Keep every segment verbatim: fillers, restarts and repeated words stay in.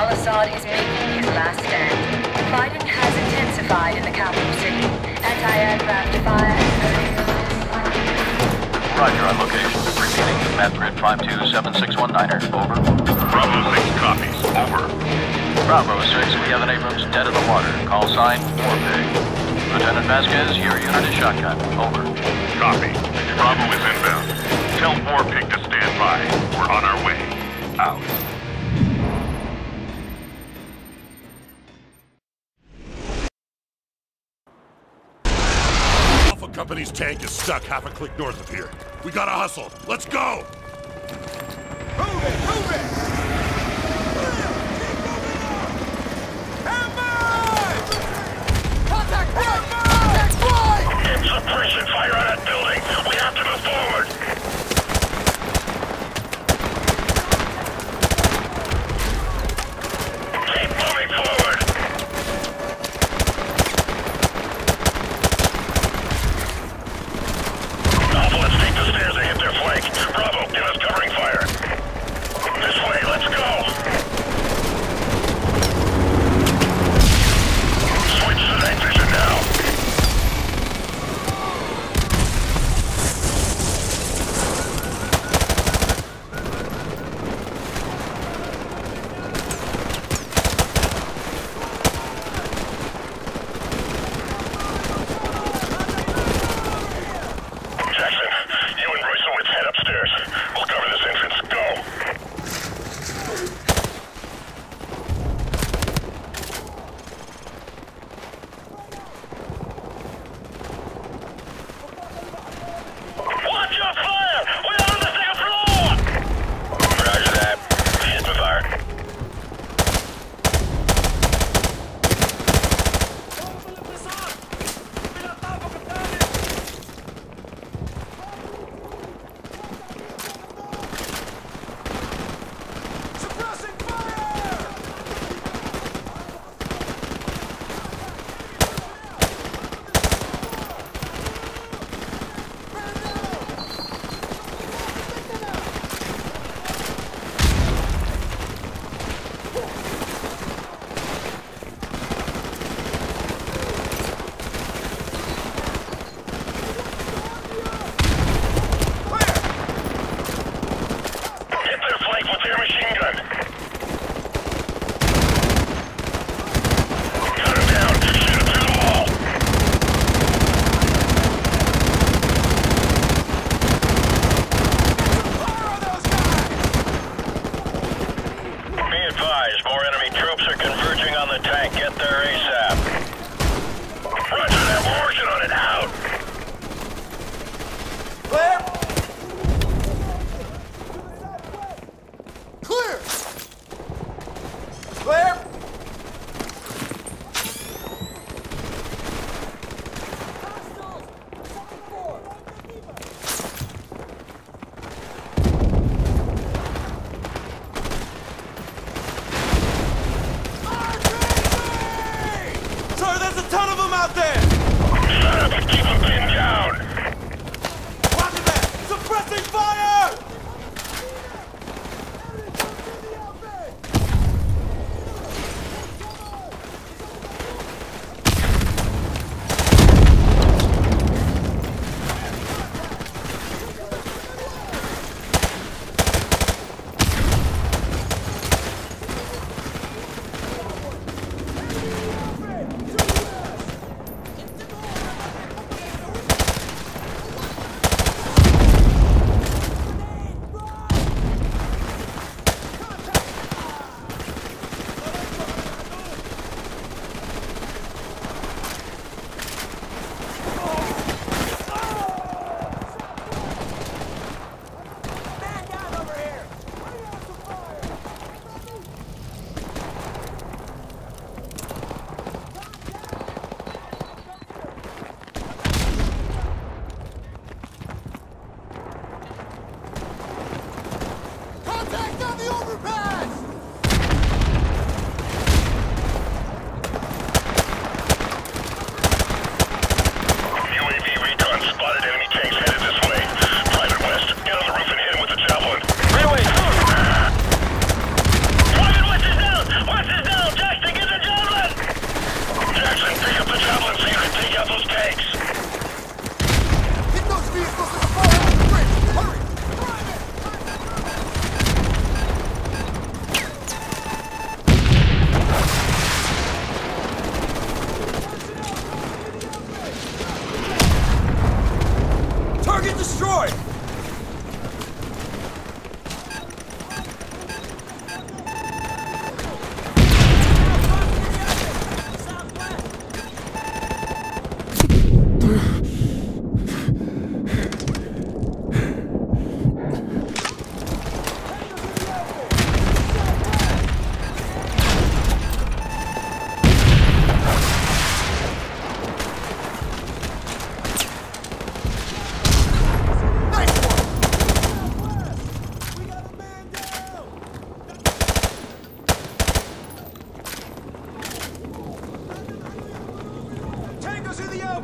al-Assad is making his last stand. Fighting has intensified in the capital city. Anti-aircraft fire is going on. Roger, on location. Repeating, map grid five two seven six one niner. Over. Bravo six copies. Over. Bravo six, we have an Abrams dead in the water. Call sign, Warpig. Lieutenant Vasquez, your unit is shotgun. Over. Copy. Bravo is inbound. Tell Warpig to stand by. We're on our way. Out. Company's tank is stuck half a click north of here. We gotta hustle. Let's go! Move it! Move it! Keep moving on! Ambush! Contact right! Contact right! Suppression fire on that building! We have to move forward! Keep moving forward!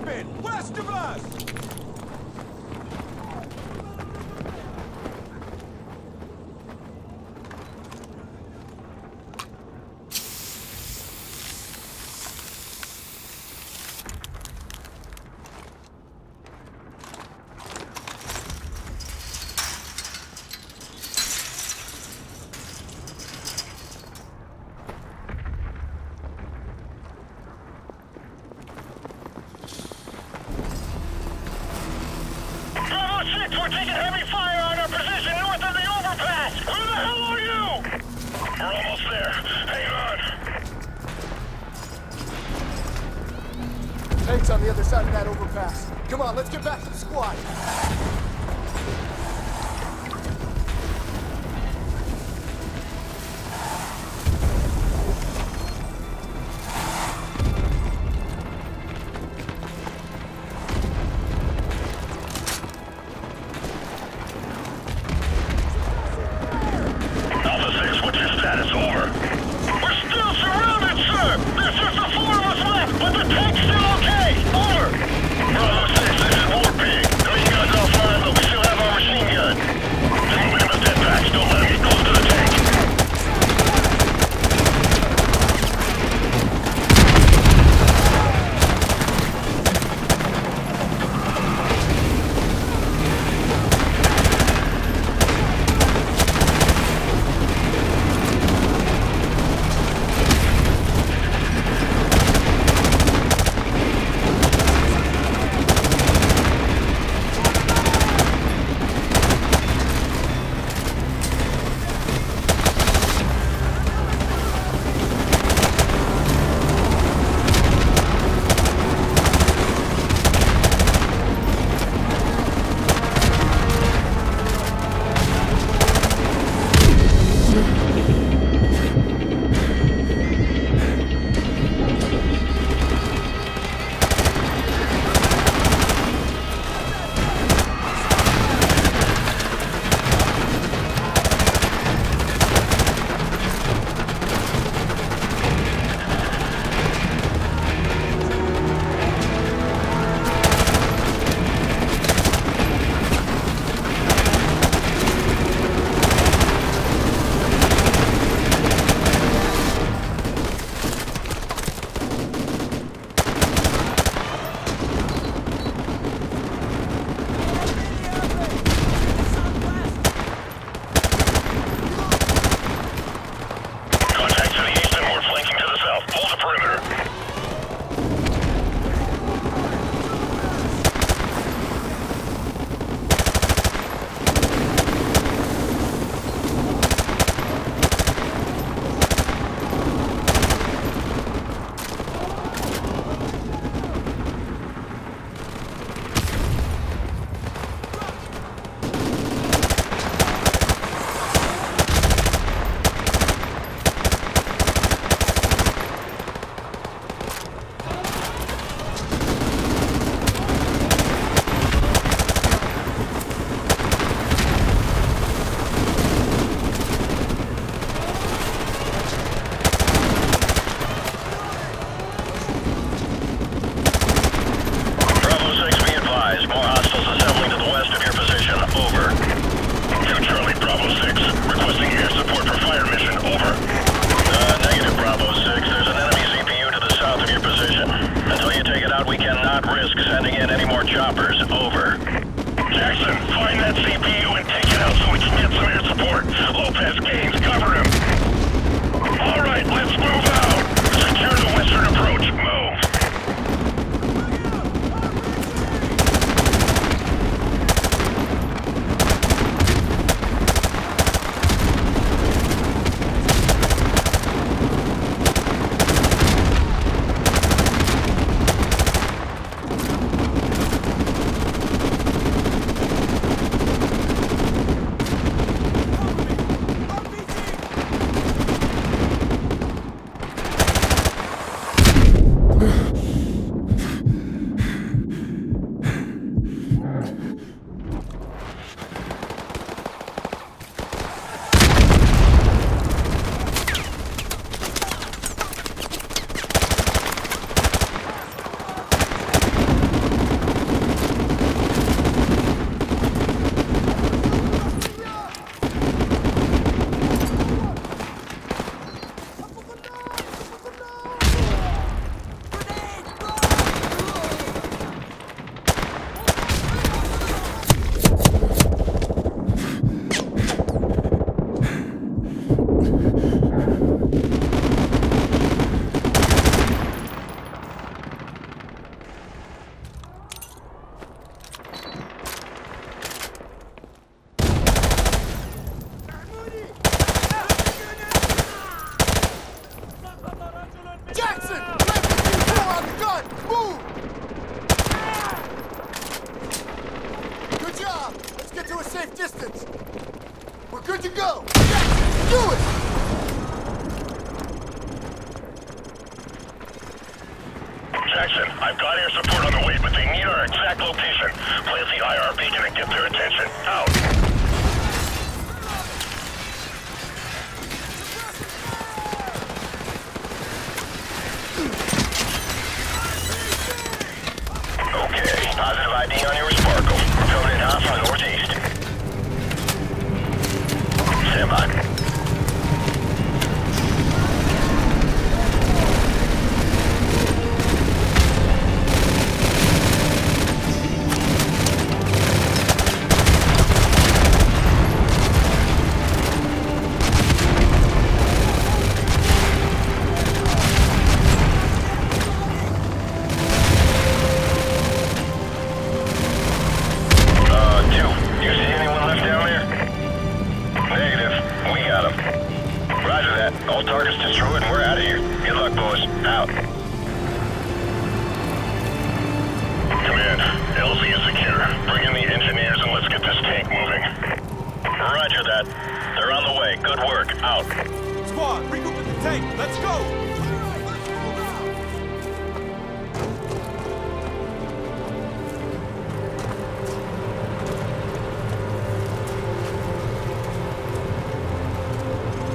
open! West of us! We're taking heavy fire on our position north of the overpass! Who the hell are you? We're almost there. Hang on. Tank's on the other side of that overpass. Come on, let's get back to the squad. Bravo six, this is Warpig. Think you guys all fine, but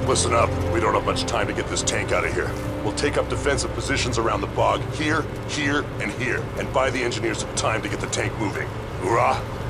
Listen up. We don't have much time to get this tank out of here. We'll take up defensive positions around the bog, here, here, and here, and buy the engineers some time to get the tank moving. Hoorah!